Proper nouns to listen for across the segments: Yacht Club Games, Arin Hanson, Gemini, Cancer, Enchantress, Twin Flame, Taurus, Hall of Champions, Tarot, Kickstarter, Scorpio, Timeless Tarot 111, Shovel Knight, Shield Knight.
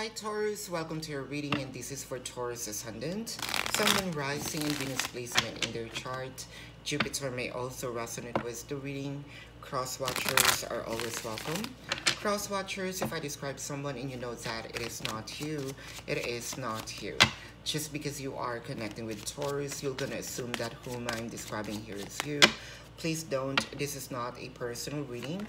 Hi Taurus, welcome to your reading, and this is for Taurus Ascendant, Sun, Moon, Rising, and Venus placement in their chart. Jupiter may also resonate with the reading. Cross watchers are always welcome. Cross watchers, if I describe someone and you know that it is not you, it is not you. Just because you are connecting with Taurus, you're gonna assume that whom I'm describing here is you. Please don't. This is not a personal reading.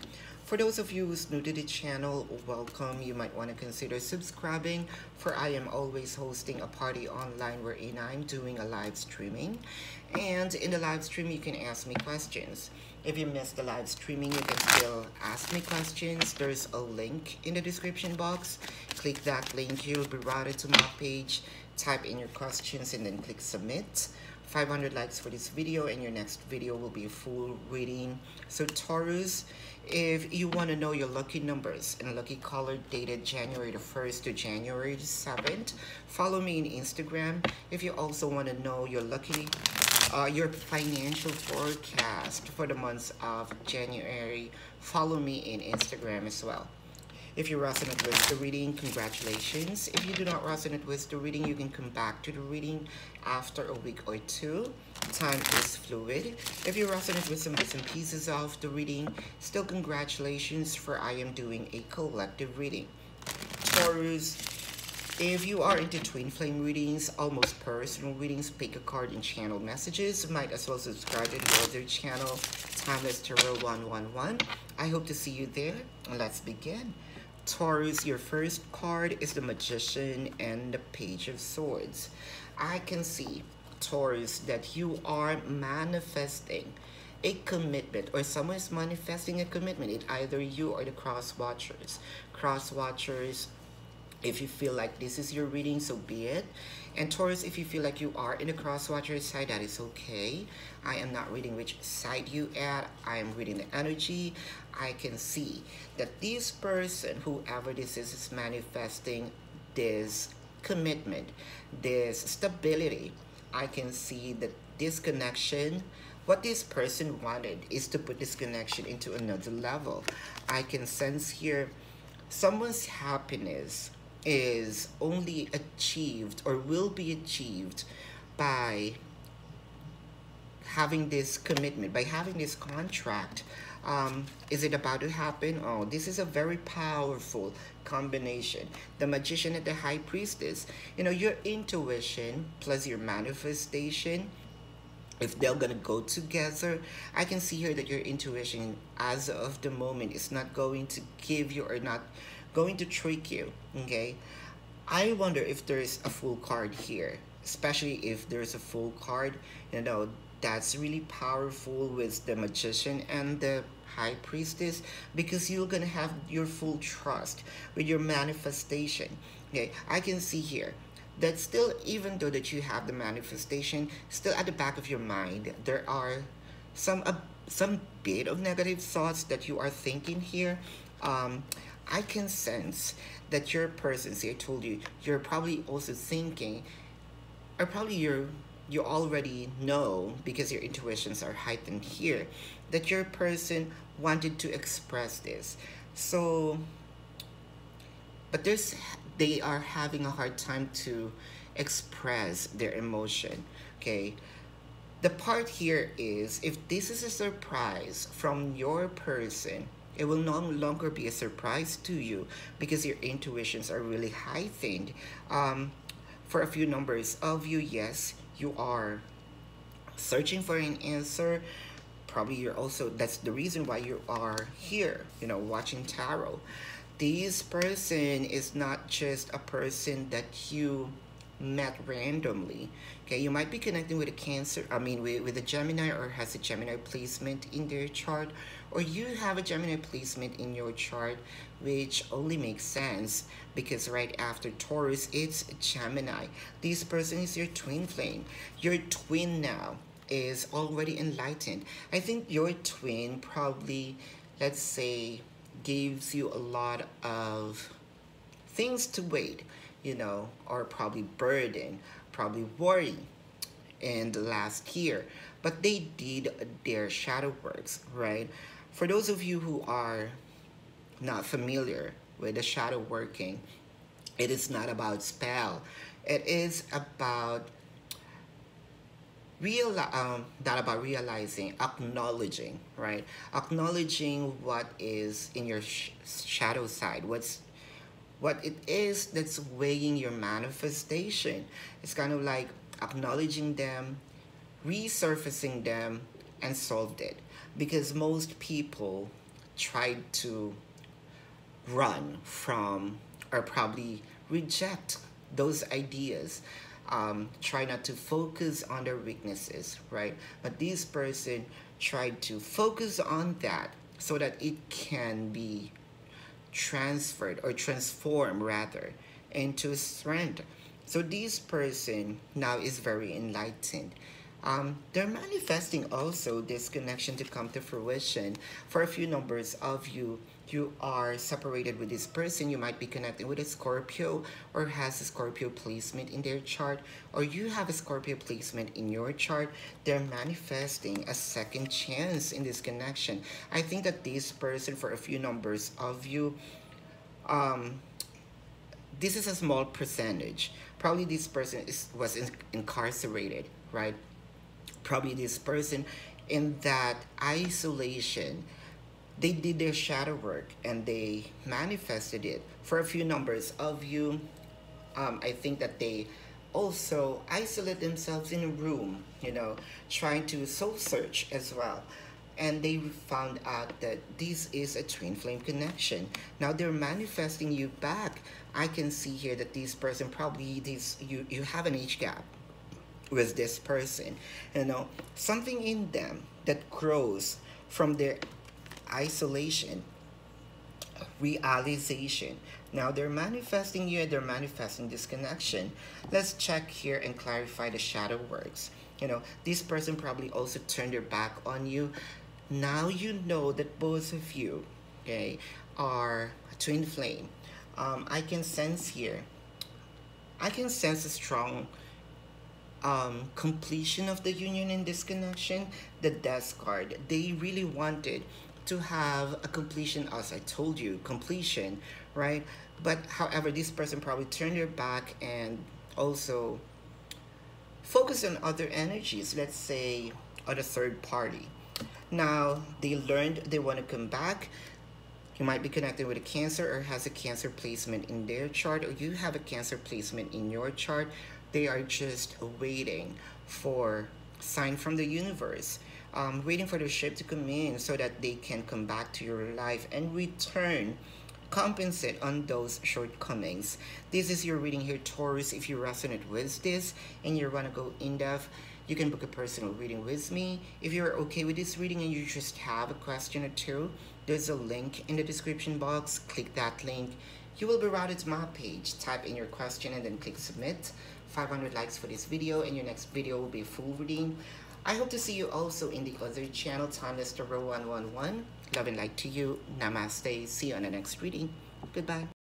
For those of you who's new to the channel, welcome. You might want to consider subscribing, for I am always hosting a party online wherein I'm doing a live streaming. And in the live stream, you can ask me questions. If you missed the live streaming, you can still ask me questions. There's a link in the description box. Click that link. You'll be routed to my page. Type in your questions and then click submit. 500 likes for this video, and your next video will be a full reading. So Taurus, if you want to know your lucky numbers and lucky color dated January the 1st to January the 7th, follow me on Instagram. If you also want to know your lucky your financial forecast for the months of January, follow me on Instagram as well. If you resonate with the reading, congratulations. If you do not resonate with the reading, you can come back to the reading after a week or two. Time is fluid. If you resonate with some bits and pieces of the reading, still congratulations, for I am doing a collective reading. Taurus, if you are into twin flame readings, almost personal readings, pick a card and channel messages, might as well subscribe to the other channel, Timeless Tarot 111. I hope to see you there. Let's begin. Taurus, your first card is the Magician and the Page of Swords. I can see, Taurus, that you are manifesting a commitment, or someone is manifesting a commitment. It's either you or the cross watchers. Cross watchers, if you feel like this is your reading, so be it. And Taurus, if you feel like you are in the cross watchers side, that is okay. I am not reading which side you at. I am reading the energy. I can see that this person, whoever this is manifesting this commitment, this stability. I can see that this connection, what this person wanted is to put this connection into another level. I can sense here someone's happiness is only achieved or will be achieved by having this commitment, by having this contract. Is it about to happen? Oh, this is a very powerful combination. The Magician and the High Priestess. You know, your intuition plus your manifestation, if they're gonna go together, I can see here that your intuition as of the moment is not going to give you, or not going to trick you, okay? I wonder if there's a full card here, especially if there's a full card, you know, that's really powerful with the Magician and the High Priestess, because you're gonna have your full trust with your manifestation, okay? I can see here that still, even though that you have the manifestation, still at the back of your mind, there are some bit of negative thoughts that you are thinking here. I can sense that your person, see I told you, you're probably also thinking, or probably you already know, because your intuitions are heightened here, that your person wanted to express this. So, but they are having a hard time to express their emotion, okay? The part here is, if this is a surprise from your person, it will no longer be a surprise to you, because your intuitions are really heightened. For a few numbers of you, yes, you are searching for an answer. Probably you're also, that's the reason why you are here, you know, watching tarot. This person is not just a person that you met randomly, okay? You might be connecting with a Cancer, I mean with a Gemini, or has a Gemini placement in their chart, or you have a Gemini placement in your chart, which only makes sense because right after Taurus, it's Gemini. This person is your twin flame. Your twin now is already enlightened. I think your twin probably, let's say, gives you a lot of things to wait, you know, or probably burden, probably worry in the last year, but they did their shadow works, right? For those of you who are not familiar with the shadow working, It is not about spell. It is about acknowledging, right? Acknowledging what is in your shadow side, what it is that's weighing your manifestation. It's kind of like acknowledging them, resurfacing them, and solved it. Because most people try to run from or probably reject those ideas. Try not to focus on their weaknesses, right? But this person tried to focus on that so that it can be transferred or transformed rather into strength. So this person now is very enlightened. They're manifesting also this connection to come to fruition. For a few numbers of you, you are separated with this person. You might be connected with a Scorpio or has a Scorpio placement in their chart, or you have a Scorpio placement in your chart. They're manifesting a second chance in this connection. I think that this person, for a few numbers of you, this is a small percentage. Probably this person was incarcerated, right? Probably this person in that isolation, they did their shadow work and they manifested it. For a few numbers of you, I think that they also isolate themselves in a room, you know, trying to soul search as well. And they found out that this is a twin flame connection. Now they're manifesting you back. I can see here that this person probably, you have an age gap with this person, you know, something in them that grows from their isolation, realization. Now they're manifesting you, they're manifesting this connection. Let's check here and clarify the shadow works. You know, this person probably also turned their back on you. Now you know that both of you, okay, are twin flame. I can sense here, I can sense a strong completion of the union in this connection. The Death card, they really wanted to have a completion, as I told you, completion, right? But however, this person probably turned their back and also focused on other energies, let's say on a third party. Now they learned they want to come back. You might be connected with a Cancer or has a Cancer placement in their chart, or you have a Cancer placement in your chart. They are just waiting for sign from the universe, waiting for the ship to come in so that they can come back to your life and return, compensate on those shortcomings. This is your reading here, Taurus. If you resonate with this and you want to go in-depth, you can book a personal reading with me. If you're okay with this reading and you just have a question or two, there's a link in the description box. Click that link. You will be routed to my page. Type in your question and then click submit. 500 likes for this video, and your next video will be full reading. I hope to see you also in the other channel, Timeless Tarot 111. Love and light to you. Namaste. See you on the next reading. Goodbye.